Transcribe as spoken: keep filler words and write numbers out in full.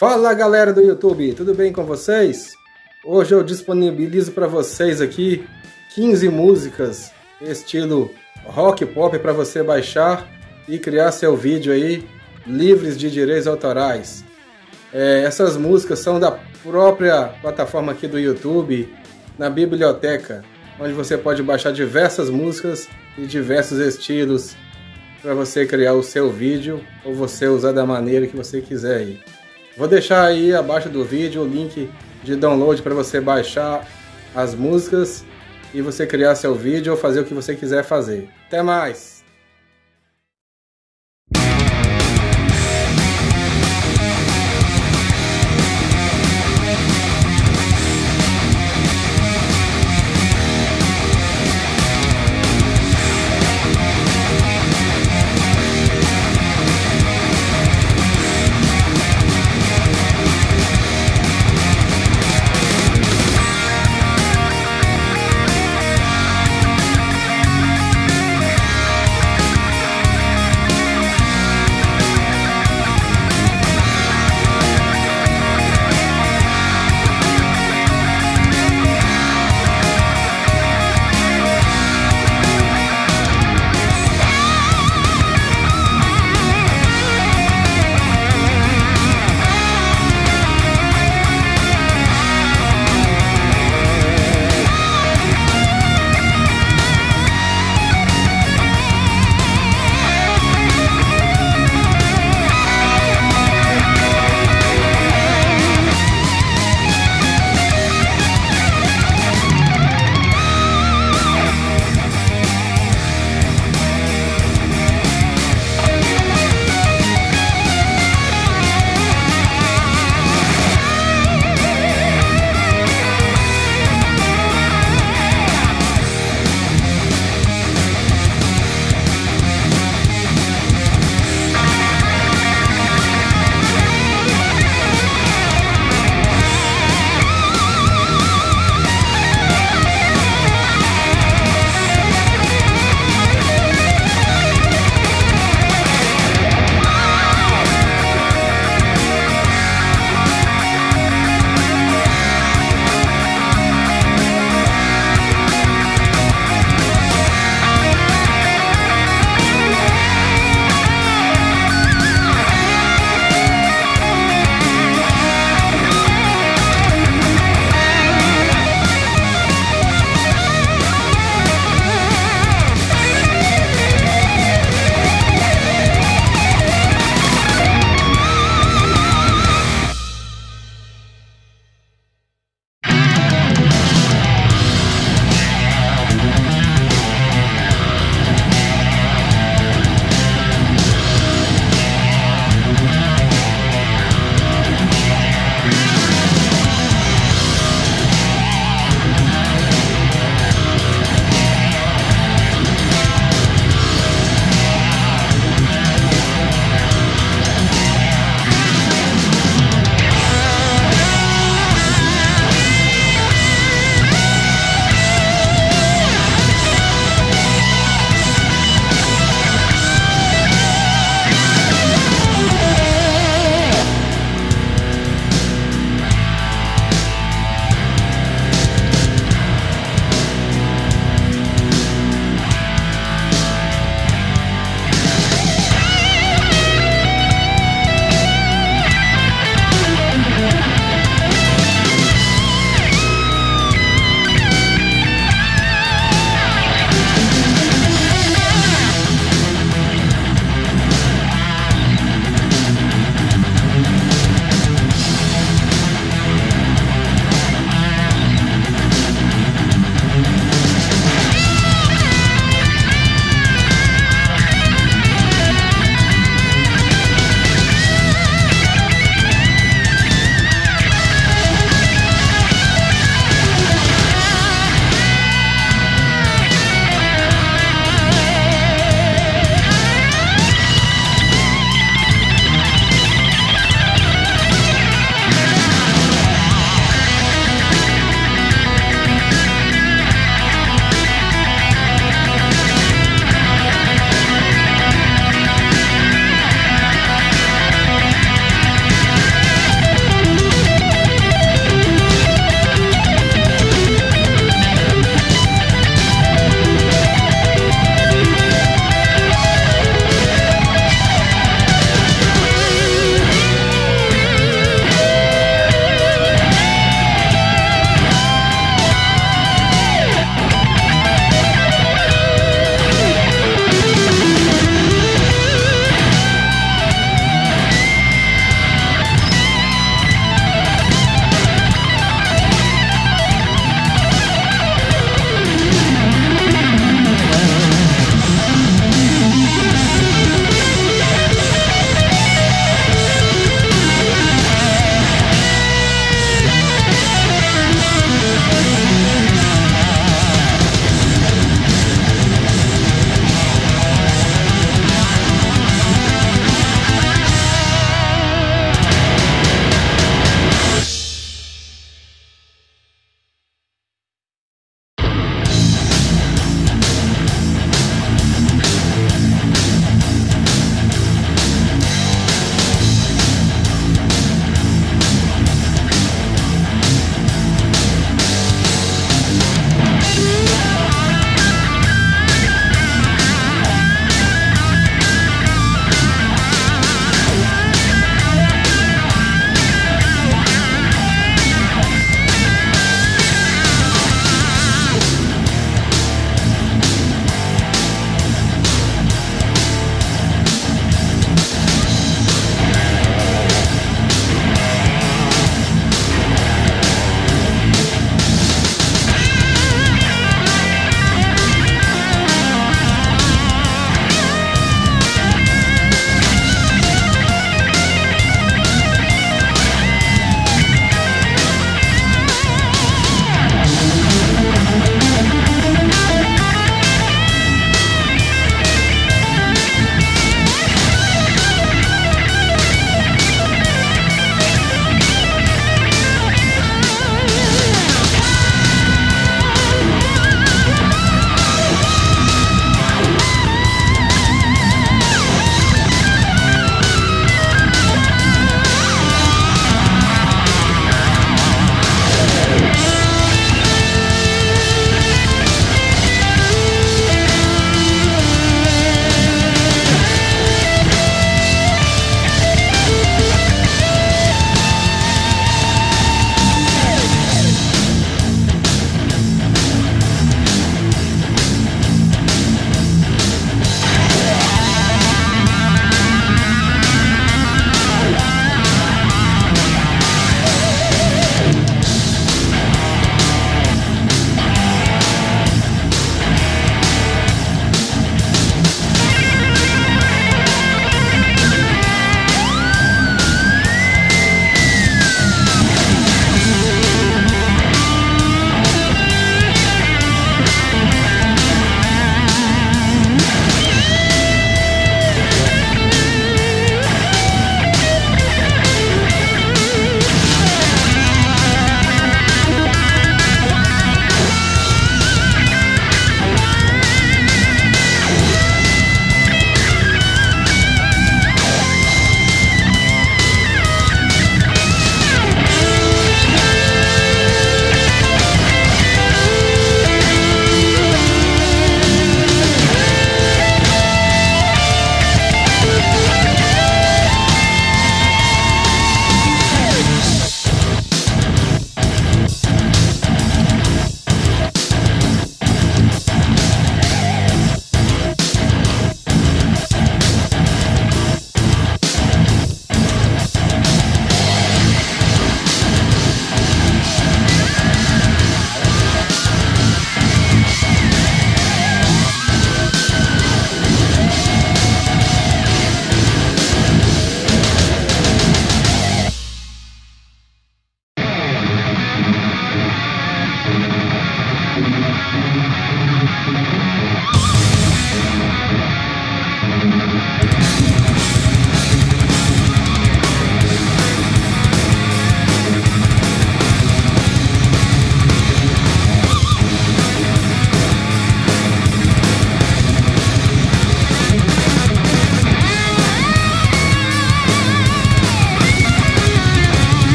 Fala galera do YouTube, tudo bem com vocês? Hoje eu disponibilizo para vocês aqui quinze músicas estilo rock pop para você baixar e criar seu vídeo aí livres de direitos autorais. É, essas músicas são da própria plataforma aqui do YouTube, na biblioteca, onde você pode baixar diversas músicas e diversos estilos para você criar o seu vídeo ou você usar da maneira que você quiser aí. Vou deixar aí abaixo do vídeo o link de download para você baixar as músicas e você criar seu vídeo ou fazer o que você quiser fazer. Até mais!